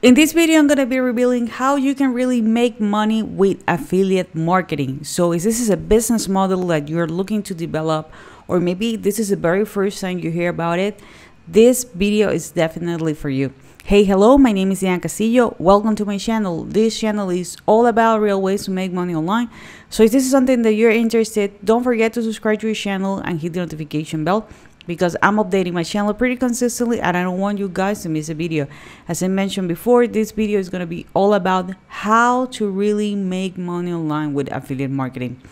In this video, I'm going to be revealing how you can really make money with affiliate marketing. So if this is a business model that you're looking to develop, or maybe this is the very first time you hear about it, this video is definitely for you. Hey, hello, my name is Diana Castillo. Welcome to my channel. This channel is all about real ways to make money online. So if this is something that you're interested, don't forget to subscribe to your channel and hit the notification bell, because I'm updating my channel pretty consistently and I don't want you guys to miss a video. As I mentioned before, this video is going to be all about how to really make money online with affiliate marketing.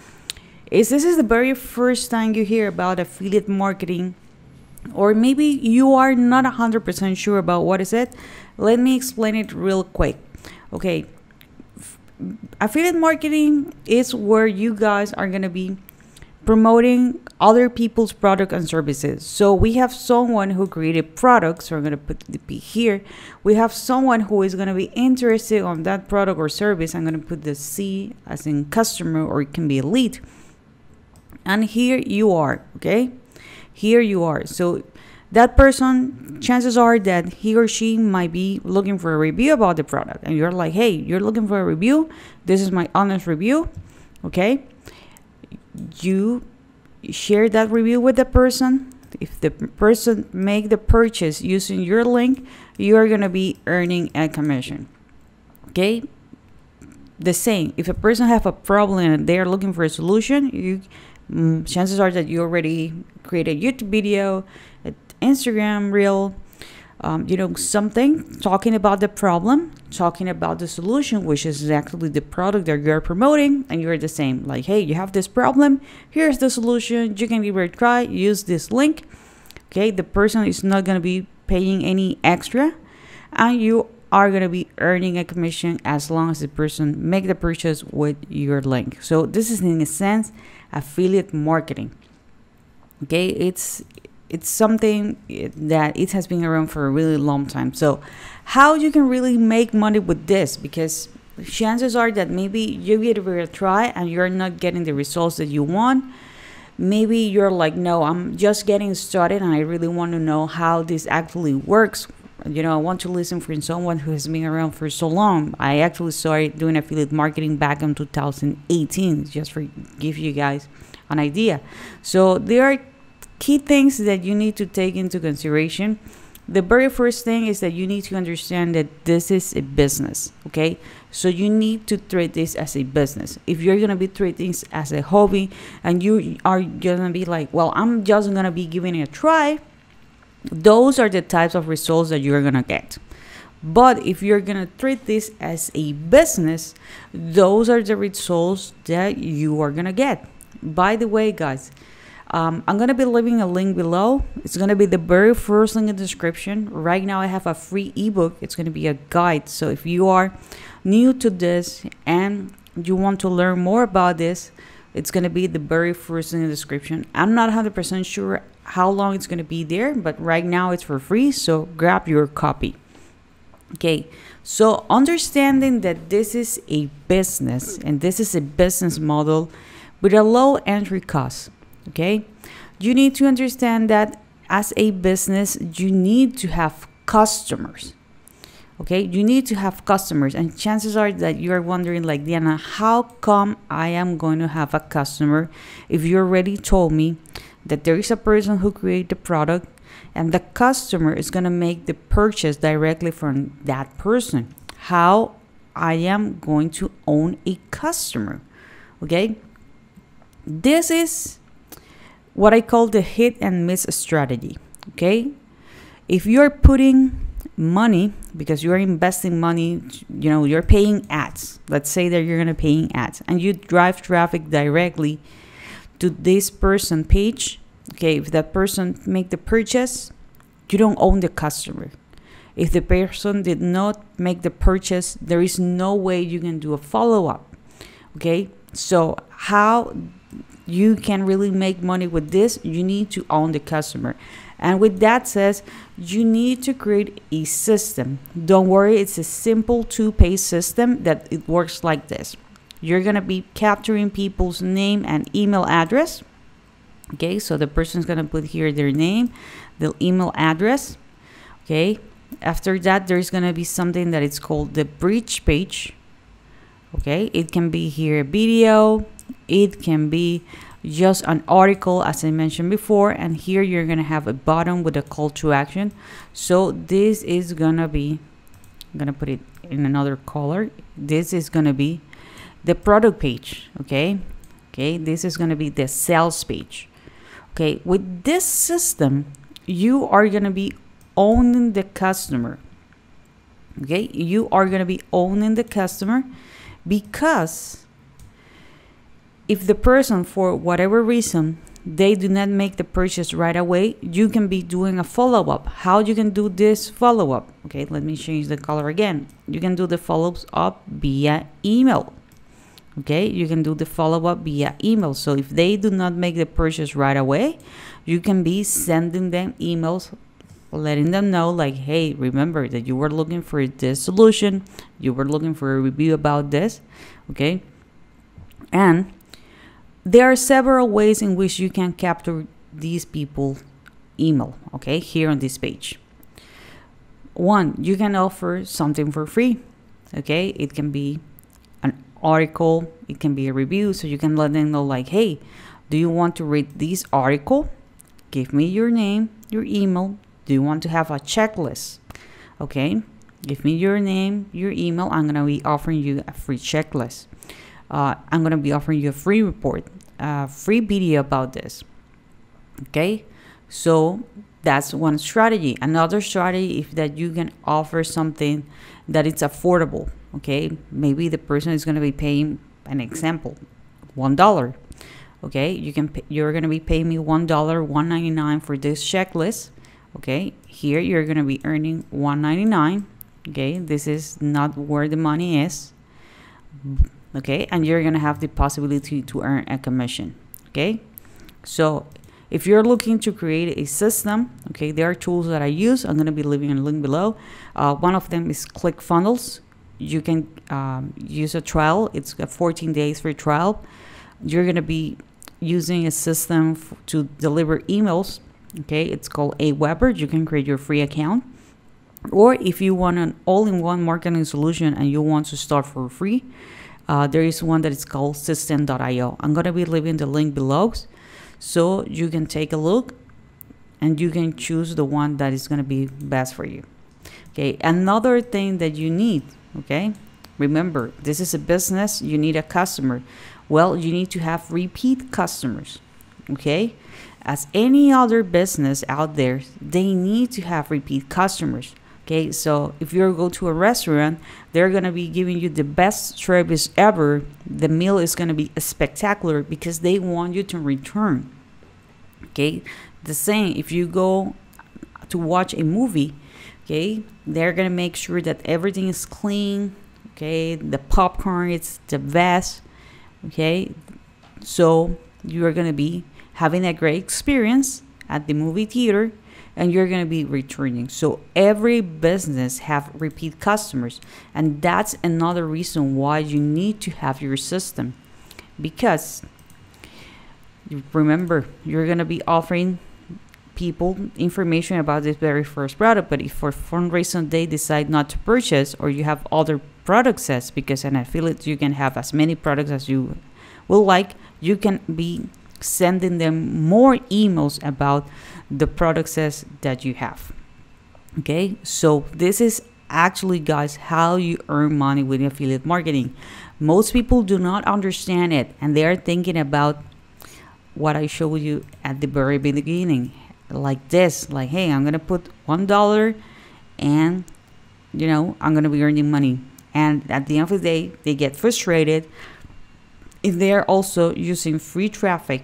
If this is the very first time you hear about affiliate marketing, or maybe you are not 100% sure about what is it, let me explain it real quick. Okay, affiliate marketing is where you guys are going to be promoting other people's products and services. So we have someone who created products, so I'm going to put the P here. We have someone who is going to be interested on that product or service. I'm going to put the C as in customer, or it can be a lead. And here you are, okay? Here you are. So that person, chances are that he or she might be looking for a review about the product. And you're like, hey, you're looking for a review? This is my honest review, okay? You share that review with the person. If the person make the purchase using your link, you are going to be earning a commission, okay? The same, if a person have a problem and they are looking for a solution, you chances are that you already created a YouTube video, an Instagram reel, you know, something talking about the problem, talking about the solution, which is actually the product that you're promoting. And you're the same, like, hey, you have this problem, here's the solution, you can give it a try, use this link, okay? The person is not going to be paying any extra, and you are going to be earning a commission as long as the person make the purchase with your link. So this is, in a sense, affiliate marketing, okay? It's something that it has been around for a really long time. So how you can really make money with this, because chances are that maybe you give it a try and you're not getting the results that you want. Maybe you're like, no, I'm just getting started and I really want to know how this actually works. You know, I want to listen from someone who has been around for so long. I actually started doing affiliate marketing back in 2018, just for give you guys an idea. So there are key things that you need to take into consideration. The very first thing is that you need to understand that this is a business, okay? So you need to treat this as a business. If you're going to be treating this as a hobby and you are going to be like, well, I'm just going to be giving it a try, those are the types of results that you're going to get. But if you're going to treat this as a business, those are the results that you are going to get. By the way, guys, I'm going to be leaving a link below. It's going to be the very first link in the description. Right now, I have a free ebook. It's going to be a guide. So if you are new to this and you want to learn more about this, it's going to be the very first link in the description. I'm not 100% sure how long it's going to be there, but right now it's for free. So grab your copy. Okay, so understanding that this is a business and this is a business model with a low entry cost. Okay, you need to understand that as a business, you need to have customers. Okay, you need to have customers, and chances are that you are wondering, like, Diana, how come I am going to have a customer if you already told me that there is a person who created the product and the customer is going to make the purchase directly from that person? How I am going to own a customer? Okay, this is what I call the hit and miss strategy, okay? If you're putting money, because you're investing money, you know, you're paying ads. Let's say that you're going to paying ads and you drive traffic directly to this person page, okay? If that person make the purchase, you don't own the customer. If the person did not make the purchase, there is no way you can do a follow-up, okay? So how you can really make money with this, you need to own the customer. And with that says, you need to create a system. Don't worry, it's a simple two-page system that it works like this. You're going to be capturing people's name and email address. Okay, so the person's going to put here their name, the email address. Okay, After that, there's going to be something that it's called the bridge page. Okay, it can be here a video, it can be just an article, as I mentioned before, and here you're going to have a button with a call to action. So this is going to be, I'm going to put it in another color. This is going to be the product page. Okay, this is going to be the sales page. Okay, with this system, you are going to be owning the customer. Okay, you are going to be owning the customer, because if the person, for whatever reason, they do not make the purchase right away, you can be doing a follow-up. How you can do this follow-up? Okay, let me change the color again. You can do the follow-up via email. Okay, you can do the follow-up via email. So if they do not make the purchase right away, you can be sending them emails, letting them know like, hey, remember that you were looking for this solution, you were looking for a review about this. Okay, and there are several ways in which you can capture these people's email. Okay, here on this page, one, you can offer something for free. Okay, it can be an article, it can be a review, so you can let them know like, hey, do you want to read this article? Give me your name, your email. Do you want to have a checklist? Okay, give me your name, your email. I'm gonna be offering you a free checklist. I'm gonna be offering you a free report, a free video about this. Okay, so that's one strategy. Another strategy is that you can offer something that it's affordable. Okay, maybe the person is gonna be paying, an example, $1. Okay, you're gonna be paying me $1.99 for this checklist. Okay, here you're gonna be earning $1.99. okay, this is not where the money is. Okay, and you're gonna have the possibility to earn a commission. Okay, so if you're looking to create a system, okay, there are tools that I use. I'm gonna be leaving a link below. One of them is ClickFunnels. You can use a trial. It's a 14 days free trial. You're gonna be using a system to deliver emails. Okay, it's called AWeber. You can create your free account, or if you want an all-in-one marketing solution and you want to start for free, there is one that is called Systeme.io. I'm gonna be leaving the link below, so you can take a look and you can choose the one that is gonna be best for you. Okay, another thing that you need, okay, remember, this is a business, you need a customer. Well, you need to have repeat customers. Okay, as any other business out there, they need to have repeat customers. Okay, so if you go to a restaurant, they're going to be giving you the best service ever. The meal is going to be spectacular because they want you to return. Okay, the same if you go to watch a movie. Okay, they're going to make sure that everything is clean. Okay, the popcorn, it's the best. Okay, so you are going to be having a great experience at the movie theater, and you're going to be returning. So every business have repeat customers, and that's another reason why you need to have your system, because remember, you're going to be offering people information about this very first product, but if for some reason they decide not to purchase, or you have other product sets, because an affiliate, you can have as many products as you will like, you can be sending them more emails about the product sets that you have. Okay, so this is actually, guys, how you earn money with affiliate marketing. Most people do not understand it, and they are thinking about what I showed you at the very beginning, like this, like, hey, I'm gonna put $1 and, you know, I'm gonna be earning money. And at the end of the day, they get frustrated. If they are also using free traffic,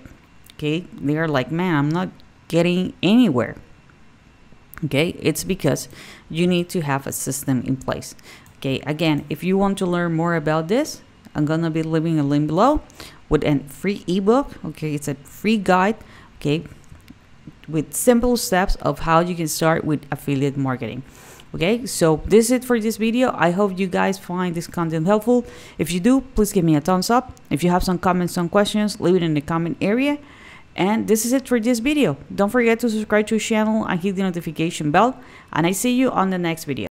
okay, they are like, man, I'm not getting anywhere. Okay, it's because you need to have a system in place. Okay, again, if you want to learn more about this, I'm gonna be leaving a link below with a free ebook. Okay, it's a free guide, okay, with simple steps of how you can start with affiliate marketing. Okay, so this is it for this video. I hope you guys find this content helpful. If you do, please give me a thumbs up. If you have some comments, some questions, leave it in the comment area. And this is it for this video. Don't forget to subscribe to the channel and hit the notification bell, and I see you on the next video.